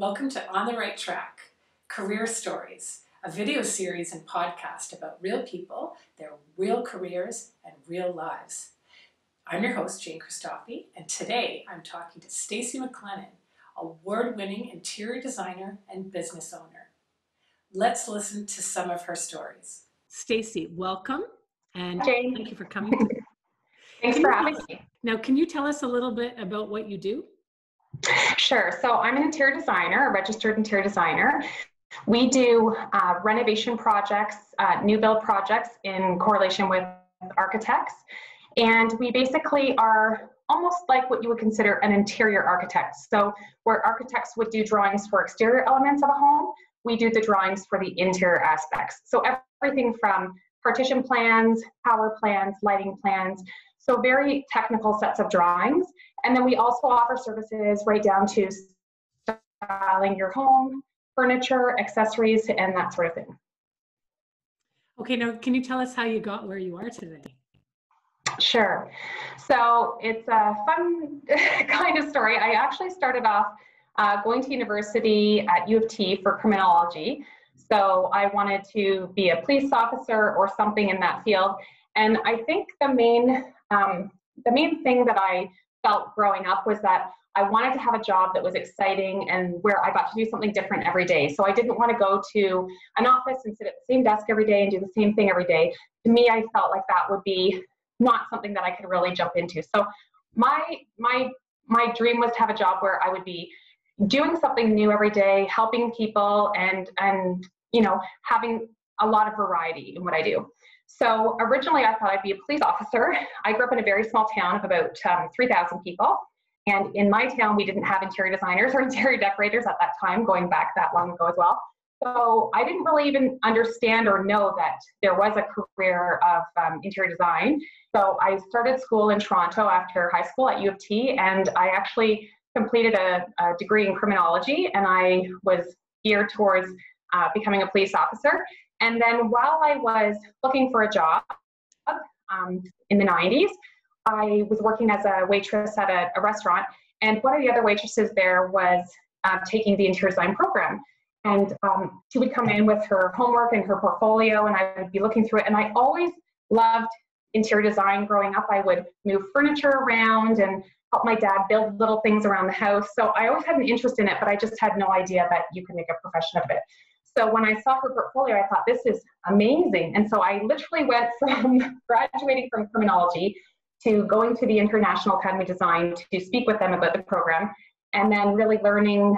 Welcome to On the Right Track, Career Stories, a video series and podcast about real people, their real careers, and real lives. I'm your host, Jane Kristoffy, and today I'm talking to Stacy McLennan, award-winning interior designer and business owner. Let's listen to some of her stories. Stacy, welcome, and Jane. Thank you for coming. Thanks for having me. Now, can you tell us a little bit about what you do? Sure. So I'm an interior designer, a registered interior designer. We do renovation projects, new build projects in correlation with architects. And we basically are almost like what you would consider an interior architect. So where architects would do drawings for exterior elements of a home, we do the drawings for the interior aspects. So everything from partition plans, power plans, lighting plans, so very technical sets of drawings. And then we also offer services right down to styling your home, furniture, accessories, and that sort of thing. Okay, now can you tell us how you got where you are today? Sure. So it's a fun kind of story. I actually started off going to university at U of T for criminology. So I wanted to be a police officer or something in that field. And I think the main thing that I felt growing up was that I wanted to have a job that was exciting and where I got to do something different every day. So I didn't want to go to an office and sit at the same desk every day and do the same thing every day. To me, I felt like that would be not something that I could really jump into. So my dream was to have a job where I would be doing something new every day, helping people, and you know, having a lot of variety in what I do. So originally I thought I'd be a police officer. I grew up in a very small town of about 3,000 people. And in my town, we didn't have interior designers or interior decorators at that time, going back that long ago as well. So I didn't really even understand or know that there was a career of interior design. So I started school in Toronto after high school at U of T, and I actually completed a degree in criminology, and I was geared towards becoming a police officer. And then while I was looking for a job in the 90s, I was working as a waitress at a restaurant, and one of the other waitresses there was taking the interior design program. And she would come in with her homework and her portfolio, and I would be looking through it. And I always loved interior design growing up. I would move furniture around and help my dad build little things around the house. So I always had an interest in it, but I just had no idea that you could make a profession of it. So when I saw her portfolio, I thought, this is amazing. And so I literally went from graduating from criminology to going to the International Academy of Design to speak with them about the program, and then really learning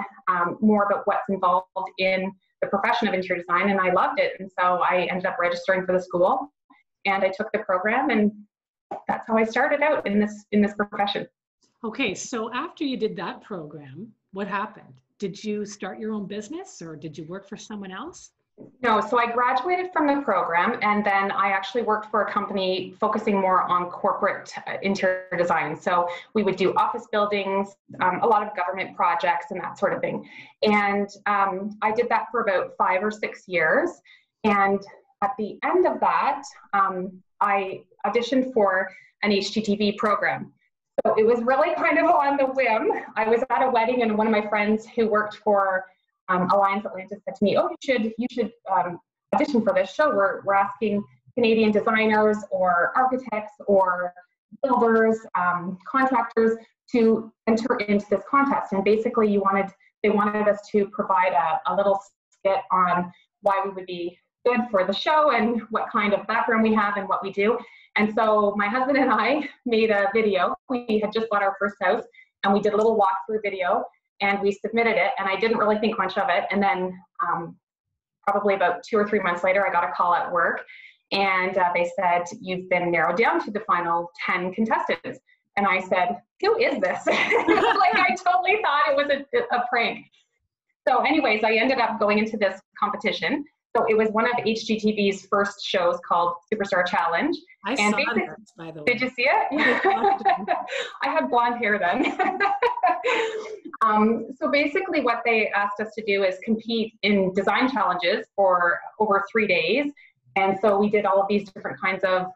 more about what's involved in the profession of interior design. And I loved it. And so I ended up registering for the school, and I took the program, and that's how I started out in this profession. Okay, so after you did that program, what happened? Did you start your own business, or did you work for someone else? No, so I graduated from the program, and then I actually worked for a company focusing more on corporate interior design. So we would do office buildings, a lot of government projects, and that sort of thing. And I did that for about 5 or 6 years. And at the end of that, I auditioned for an HGTV program. So it was really kind of on the whim. I was at a wedding, and one of my friends who worked for Alliance Atlantis said to me, oh, you should audition for this show. We're asking Canadian designers or architects or builders, contractors to enter into this contest. And basically they wanted us to provide a little skit on why we would be good for the show and what kind of background we have and what we do. And so my husband and I made a video. We had just bought our first house, and we did a little walkthrough video, and we submitted it, and I didn't really think much of it. And then probably about 2 or 3 months later, I got a call at work, and they said, you've been narrowed down to the final 10 contestants. And I said, who is this? Like, I totally thought it was a prank. So anyways, I ended up going into this competition. So it was one of HGTV's first shows called Superstar Challenge. I saw it, by the way. Did you see it? I had blonde hair then. So basically what they asked us to do is compete in design challenges for over 3 days. And so we did all of these different kinds of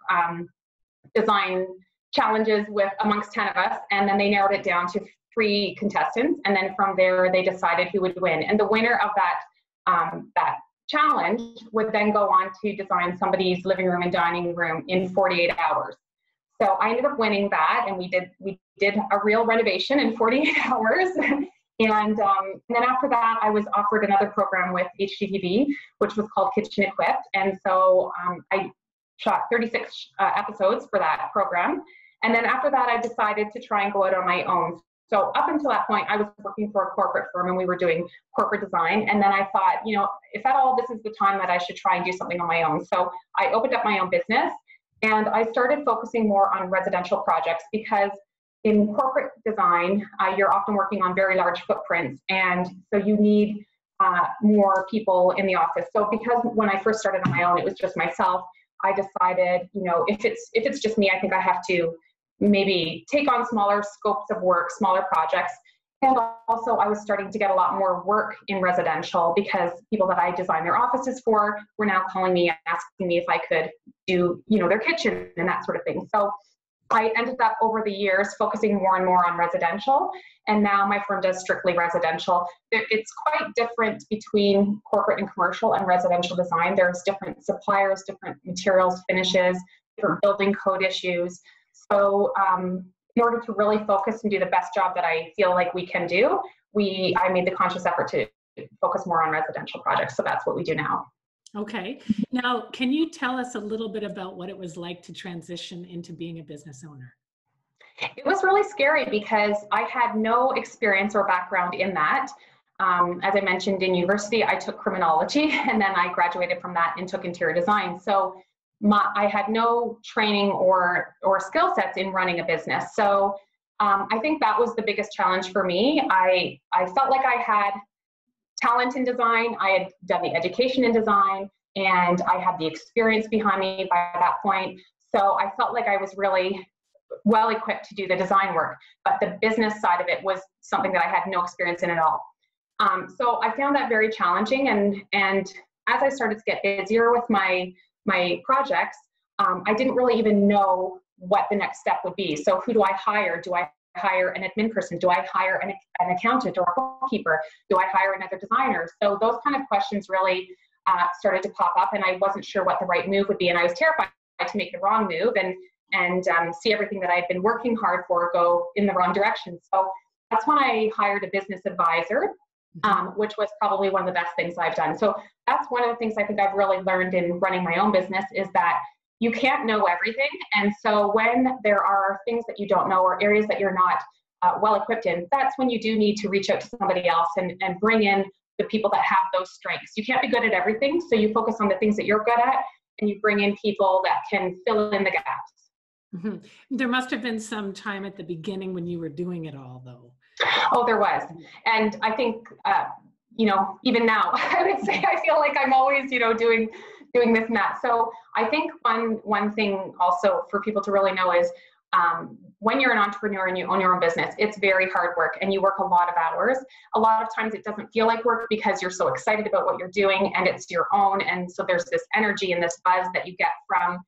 design challenges amongst 10 of us. And then they narrowed it down to three contestants, and then from there they decided who would win. And the winner of that, that challenge would then go on to design somebody's living room and dining room in 48 hours. So I ended up winning that, and we did a real renovation in 48 hours. And then after that, I was offered another program with HGTV, which was called Kitchen Equipped. And so I shot 36 episodes for that program. And then after that, I decided to try and go out on my own. So up until that point, I was working for a corporate firm, and we were doing corporate design. And then I thought, you know, if at all, this is the time that I should try and do something on my own. So I opened up my own business, and I started focusing more on residential projects, because in corporate design, you're often working on very large footprints, and so you need more people in the office. So because when I first started on my own, it was just myself, I decided, you know, if it's just me, I think I have to maybe take on smaller scopes of work, smaller projects. And also, I was starting to get a lot more work in residential, because people that I designed their offices for were now calling me, asking me if I could do, you know, their kitchen and that sort of thing. So I ended up over the years focusing more and more on residential, and now my firm does strictly residential. It's quite different between corporate and commercial and residential design. There's different suppliers, different materials, finishes, different building code issues. So in order to really focus and do the best job that I feel like we can do, I made the conscious effort to focus more on residential projects. So that's what we do now. Okay. Now, can you tell us a little bit about what it was like to transition into being a business owner? It was really scary, because I had no experience or background in that. As I mentioned, in university, I took criminology, and then I graduated from that and took interior design. So I had no training or skill sets in running a business. So I think that was the biggest challenge for me. I felt like I had talent in design, I had done the education in design, and I had the experience behind me by that point. So I felt like I was really well equipped to do the design work, but the business side of it was something that I had no experience in at all. So I found that very challenging, and as I started to get busier with my projects, I didn't really even know what the next step would be. So who do I hire? Do I hire an admin person? Do I hire an accountant or a bookkeeper? Do I hire another designer? So those kind of questions really started to pop up, and I wasn't sure what the right move would be, and I was terrified to make the wrong move and see everything that I had been working hard for go in the wrong direction. So that's when I hired a business advisor, which was probably one of the best things I've done. So that's one of the things I think I've really learned in running my own business, is that you can't know everything. And so when there are things that you don't know or areas that you're not well equipped in, that's when you do need to reach out to somebody else and bring in the people that have those strengths. You can't be good at everything, so you focus on the things that you're good at, and you bring in people that can fill in the gaps. Mm-hmm. There must have been some time at the beginning when you were doing it all, though. Oh, there was. And I think, you know, even now, I would say I feel like I'm always, you know, doing this and that. So I think one thing also for people to really know is when you're an entrepreneur and you own your own business, it's very hard work, and you work a lot of hours. A lot of times it doesn't feel like work because you're so excited about what you're doing and it's your own. And so there's this energy and this buzz that you get from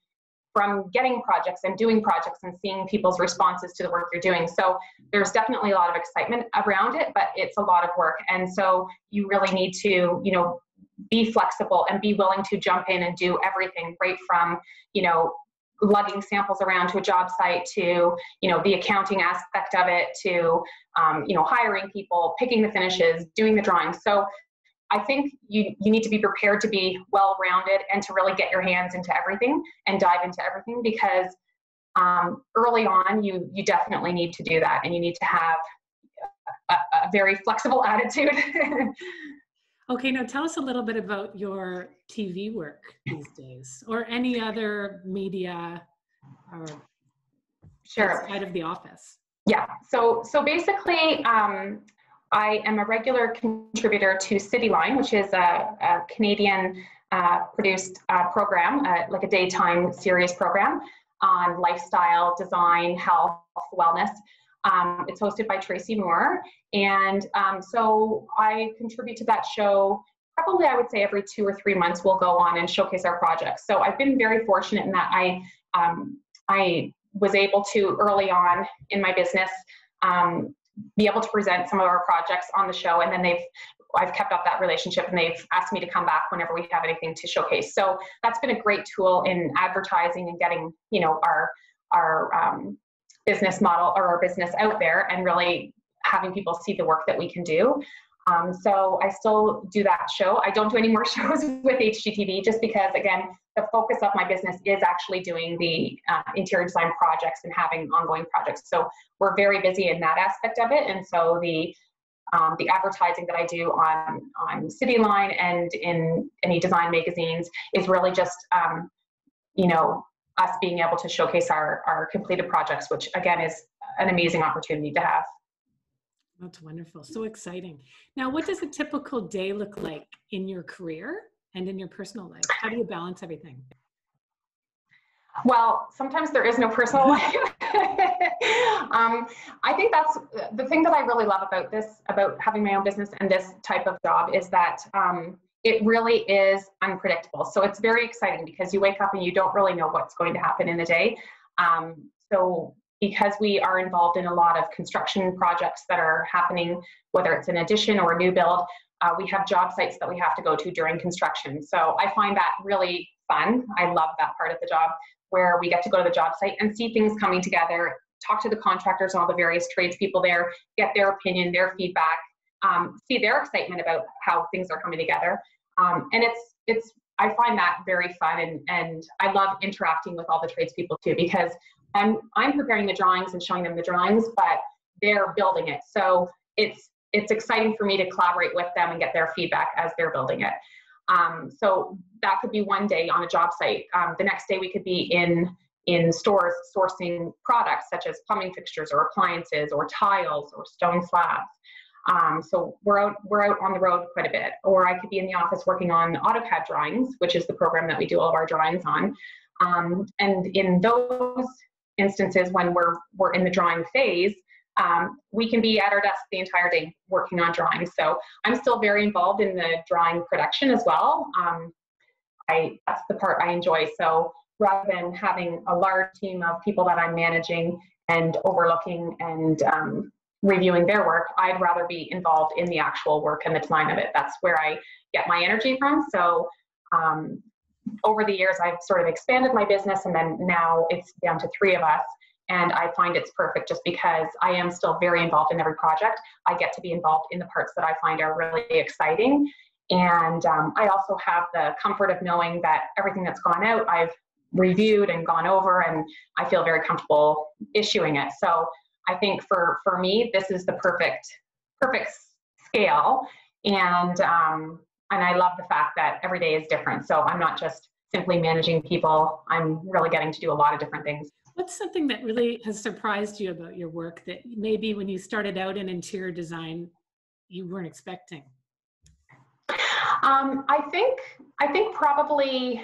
getting projects and doing projects and seeing people's responses to the work you're doing. So there's definitely a lot of excitement around it, but it's a lot of work. And so you really need to, you know, be flexible and be willing to jump in and do everything, right from, you know, lugging samples around to a job site, to, you know, the accounting aspect of it, to, you know, hiring people, picking the finishes, doing the drawings. So I think you need to be prepared to be well-rounded and to really get your hands into everything and dive into everything, because early on, you definitely need to do that, and you need to have a very flexible attitude. Okay, now tell us a little bit about your TV work these days, or any other media or outside of the office. Yeah, so basically, I am a regular contributor to CityLine, which is a Canadian produced program, like a daytime series program on lifestyle, design, health, wellness. It's hosted by Tracy Moore. And so I contribute to that show. Probably I would say every 2 or 3 months we'll go on and showcase our projects. So I've been very fortunate in that I was able to early on in my business be able to present some of our projects on the show, and then I've kept up that relationship, and they've asked me to come back whenever we have anything to showcase. So that's been a great tool in advertising and getting, you know, our business model or our business out there, and really having people see the work that we can do. So I still do that show. I don't do any more shows with HGTV, just because, again, the focus of my business is actually doing the interior design projects and having ongoing projects. So we're very busy in that aspect of it. And so the advertising that I do on CityLine and in any design magazines is really just, you know, us being able to showcase our completed projects, which again is an amazing opportunity to have. That's wonderful. So exciting. Now, what does a typical day look like in your career and in your personal life? How do you balance everything? Well, sometimes there is no personal life. I think that's the thing that I really love about this, about having my own business and this type of job, is that it really is unpredictable. So it's very exciting because you wake up and you don't really know what's going to happen in the day. So because we are involved in a lot of construction projects that are happening, whether it's an addition or a new build, we have job sites that we have to go to during construction. So I find that really fun. I love that part of the job, where we get to go to the job site and see things coming together, talk to the contractors and all the various tradespeople there, get their opinion, their feedback, see their excitement about how things are coming together. And I find that very fun, and I love interacting with all the tradespeople too, because I'm preparing the drawings and showing them the drawings, but they're building it. So it's exciting for me to collaborate with them and get their feedback as they're building it. So that could be one day on a job site. The next day we could be in stores sourcing products such as plumbing fixtures or appliances or tiles or stone slabs. So we're out on the road quite a bit. Or I could be in the office working on AutoCAD drawings, which is the program that we do all of our drawings on. And in those instances when we're in the drawing phase, we can be at our desk the entire day working on drawing. So I'm still very involved in the drawing production as well. That's the part I enjoy. So rather than having a large team of people that I'm managing and overlooking and reviewing their work, I'd rather be involved in the actual work and the design of it. That's where I get my energy from. So over the years, I've sort of expanded my business, and then now it's down to 3 of us. And I find it's perfect just because I am still very involved in every project. I get to be involved in the parts that I find are really exciting. And I also have the comfort of knowing that everything that's gone out, I've reviewed and gone over, and I feel very comfortable issuing it. So I think for me, this is the perfect scale. And I love the fact that every day is different. So I'm not just simply managing people. I'm really getting to do a lot of different things. What's something that really has surprised you about your work that maybe when you started out in interior design, you weren't expecting? I think probably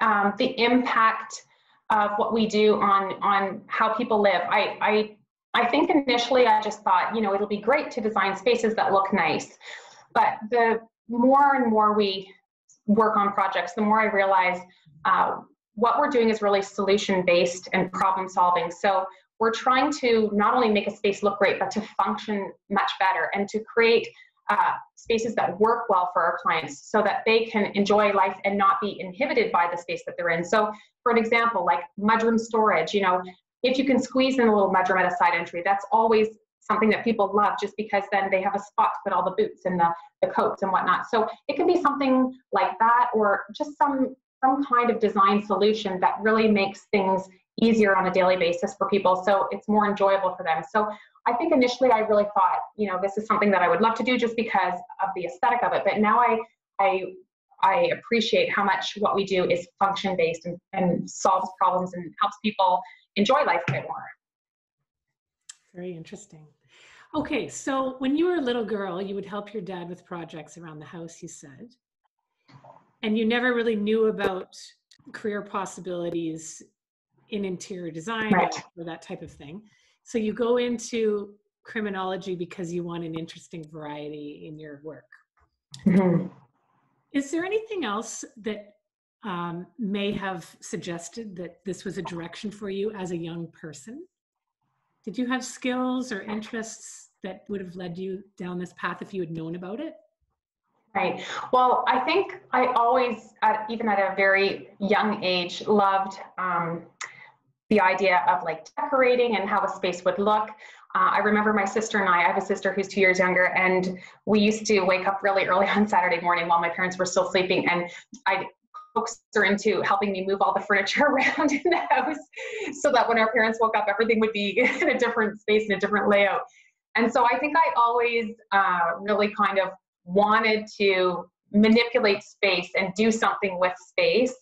the impact of what we do on how people live. I think initially I just thought, you know, it'll be great to design spaces that look nice. But the more and more we work on projects, the more I realize what we're doing is really solution-based and problem-solving. So we're trying to not only make a space look great, but to function much better and to create spaces that work well for our clients so that they can enjoy life and not be inhibited by the space that they're in. So for an example, like mudroom storage, you know, if you can squeeze in a little mudroom at a side entry, that's always something that people love, just because then they have a spot to put all the boots and the coats and whatnot. So it can be something like that, or just some kind of design solution that really makes things easier on a daily basis for people, so it's more enjoyable for them. So I think initially I really thought, you know, this is something that I would love to do just because of the aesthetic of it, but now I appreciate how much what we do is function-based and solves problems and helps people enjoy life a bit more. Very interesting. Okay, so when you were a little girl, you would help your dad with projects around the house, you said. And you never really knew about career possibilities in interior design, right, or that type of thing. So you go into criminology because you want an interesting variety in your work. Mm-hmm. Is there anything else that may have suggested that this was a direction for you as a young person? Did you have skills or interests that would have led you down this path if you had known about it? Right. Well, I think I always, even at a very young age, loved the idea of like decorating and how the space would look. I remember my sister and I have a sister who's 2 years younger, and we used to wake up really early on Saturday morning while my parents were still sleeping, and I'd coax her into helping me move all the furniture around in the house so that when our parents woke up, everything would be in a different space and a different layout. And so I think I always really kind of wanted to manipulate space and do something with space.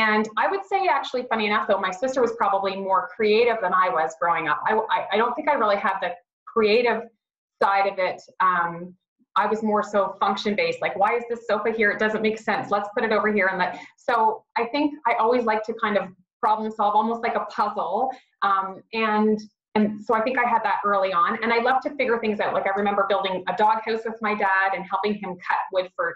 And I would say, actually, funny enough, though, my sister was probably more creative than I was growing up. I don't think I really had the creative side of it. I was more so function-based, like, why is this sofa here? It doesn't make sense. Let's put it over here. And that. So I think I always like to kind of problem solve, almost like a puzzle. And so I think I had that early on. And I love to figure things out. Like, I remember building a doghouse with my dad and helping him cut wood for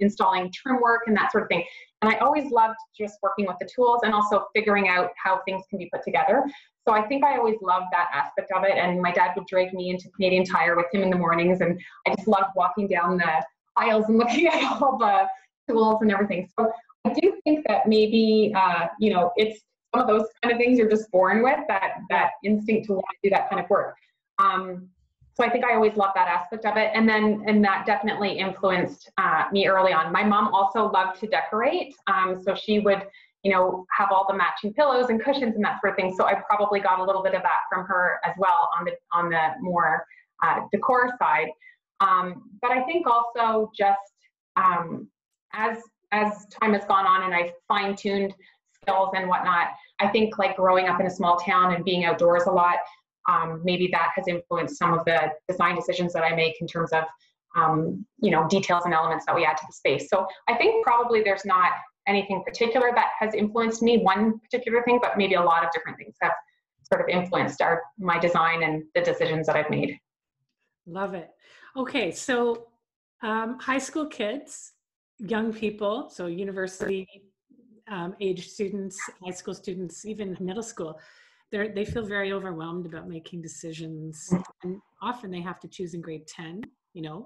installing trim work and that sort of thing. And I always loved just working with the tools and also figuring out how things can be put together. So I think I always loved that aspect of it. And my dad would drag me into Canadian Tire with him in the mornings. And I just loved walking down the aisles and looking at all the tools and everything. So I do think that maybe, you know, it's some of those kind of things you're just born with, that instinct to want to do that kind of work. So I think I always loved that aspect of it. And that definitely influenced me early on. My mom also loved to decorate. So she would, you know, have all the matching pillows and cushions and that sort of thing. So I probably got a little bit of that from her as well on the more decor side. But I think also just as time has gone on and I've fine-tuned skills and whatnot, I think like growing up in a small town and being outdoors a lot, maybe that has influenced some of the design decisions that I make in terms of, you know, details and elements that we add to the space. So I think probably there's not anything particular that has influenced me, one particular thing, but maybe a lot of different things have sort of influenced my design and the decisions that I've made. Love it. Okay, so high school kids, young people, so university age students, high school students, even middle school, they feel very overwhelmed about making decisions, and often they have to choose in grade 10, you know,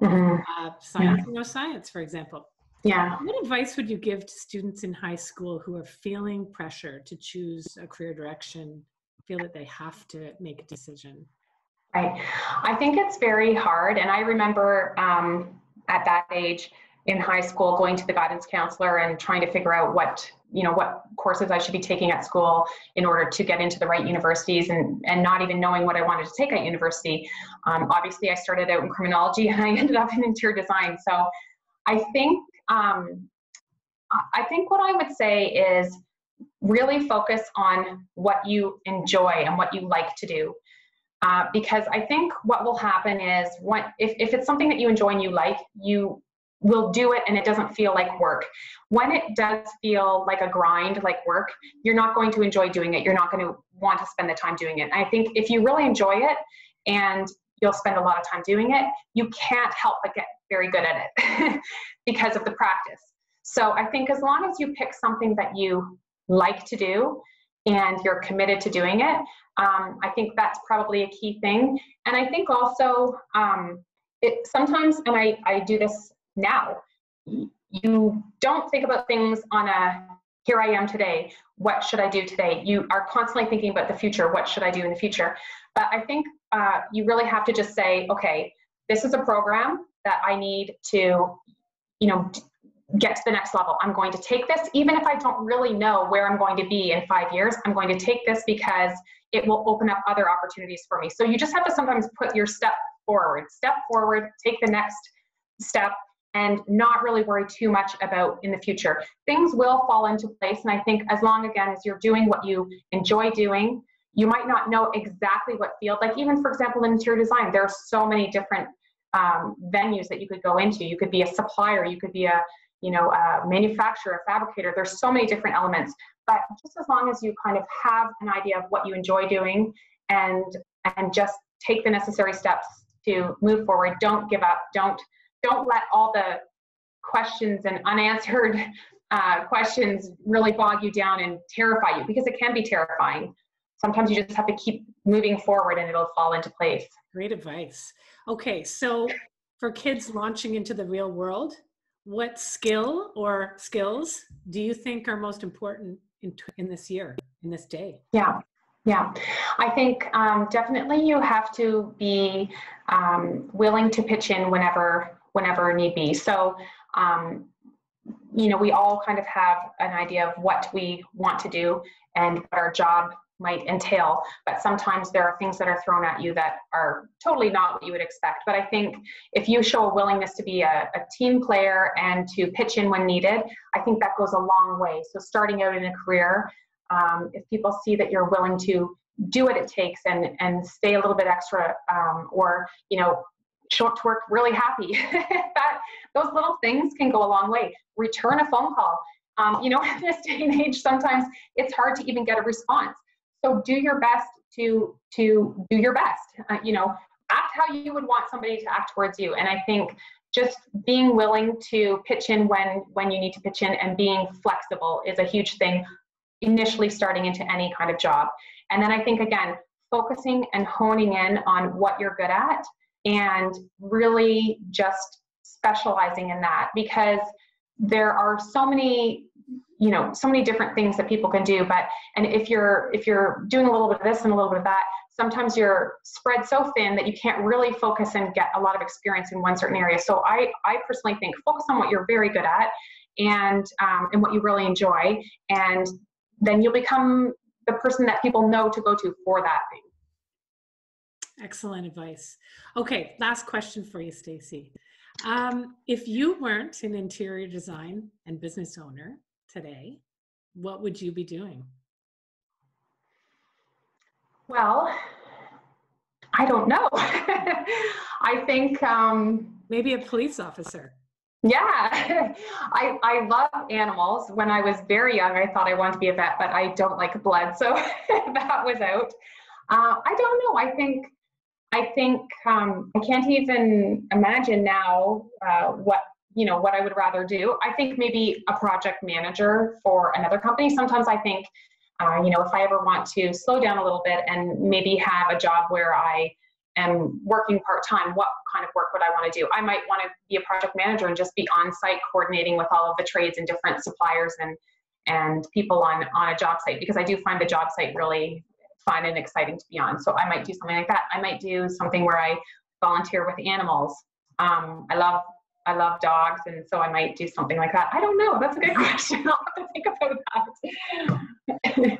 science or no science, for example. Yeah. What advice would you give to students in high school who are feeling pressure to choose a career direction, feel that they have to make a decision? Right. I think it's very hard, and I remember at that age in high school going to the guidance counselor and trying to figure out what, you know, what courses I should be taking at school in order to get into the right universities, and not even knowing what I wanted to take at university. Obviously I started out in criminology and I ended up in interior design. So I think what I would say is really focus on what you enjoy and what you like to do. Because I think what will happen is if it's something that you enjoy and you like, you will do it and it doesn't feel like work. When it does feel like a grind, like work, you're not going to enjoy doing it. You're not going to want to spend the time doing it. And I think if you really enjoy it and you'll spend a lot of time doing it, you can't help but get very good at it because of the practice. So I think as long as you pick something that you like to do and you're committed to doing it, I think that's probably a key thing. And I think also sometimes, and I do this now, you don't think about things on a here I am today, what should I do today? You are constantly thinking about the future, what should I do in the future? But I think you really have to just say, okay, this is a program that I need to, you know, get to the next level. I'm going to take this, even if I don't really know where I'm going to be in 5 years, I'm going to take this because it will open up other opportunities for me. So you just have to sometimes put your step forward, take the next step, and not really worry too much about in the future. Things will fall into place, and I think as long, again, as you're doing what you enjoy doing, you might not know exactly what field, like even for example in interior design, there are so many different venues that you could go into. You could be a supplier, you could be a, you know, a manufacturer, a fabricator. There's so many different elements, but just as long as you kind of have an idea of what you enjoy doing and just take the necessary steps to move forward, don't give up, don't let all the questions and unanswered questions really bog you down and terrify you, because it can be terrifying. sometimes you just have to keep moving forward and it'll fall into place. Great advice. Okay, so for kids launching into the real world, what skill or skills do you think are most important in this year, in this day? Yeah, I think definitely you have to be willing to pitch in whenever need be. So, you know, we all kind of have an idea of what we want to do and what our job might entail, but sometimes there are things that are thrown at you that are totally not what you would expect. But I think if you show a willingness to be a team player and to pitch in when needed, I think that goes a long way. So starting out in a career, if people see that you're willing to do what it takes and stay a little bit extra, or, you know, show up to work really happy, that those little things can go a long way. Return a phone call. You know, in this day and age, sometimes it's hard to even get a response. So do your best to do your best, you know, act how you would want somebody to act towards you. And I think just being willing to pitch in when you need to pitch in and being flexible is a huge thing initially starting into any kind of job. And then I think, again, focusing and honing in on what you're good at and really just specializing in that, because there are so many, you know, so many different things that people can do. But, and if you're doing a little bit of this and a little bit of that, sometimes you're spread so thin that you can't really focus and get a lot of experience in one certain area. So I personally think focus on what you're very good at and what you really enjoy, and then you'll become the person that people know to go to for that thing. Excellent advice. Okay, last question for you, Stacy. If you weren't an interior design and business owner today, what would you be doing? Well, I don't know. I think maybe a police officer. Yeah, I love animals. When I was very young, I thought I wanted to be a vet, but I don't like blood, so that was out. I don't know. I think I can't even imagine now what I would rather do. I think maybe a project manager for another company. Sometimes I think, you know, if I ever want to slow down a little bit and maybe have a job where I am working part-time, what kind of work would I want to do? I might want to be a project manager and just be on-site coordinating with all of the trades and different suppliers and people on a job site, because I do find the job site really fun and exciting to be on. So I might do something like that. I might do something where I volunteer with animals. I love dogs, and so I might do something like that. I don't know. That's a good question. I'll have to think about that.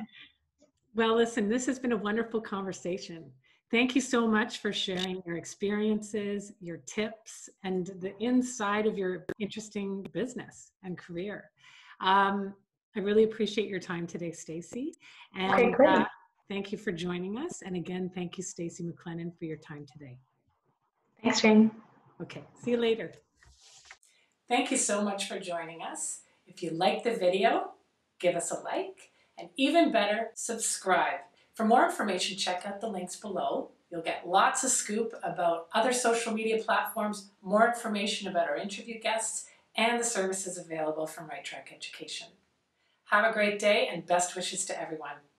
Well, listen, this has been a wonderful conversation. Thank you so much for sharing your experiences, your tips, and the inside of your interesting business and career. I really appreciate your time today, Stacy. And okay, great. Thank you for joining us. And again, thank you, Stacy McLennan, for your time today. Thanks, Jane. Okay, see you later. Thank you so much for joining us. If you liked the video, give us a like, and even better, subscribe. For more information, check out the links below. You'll get lots of scoop about other social media platforms, more information about our interview guests, and the services available from Right Track Education. Have a great day, and best wishes to everyone.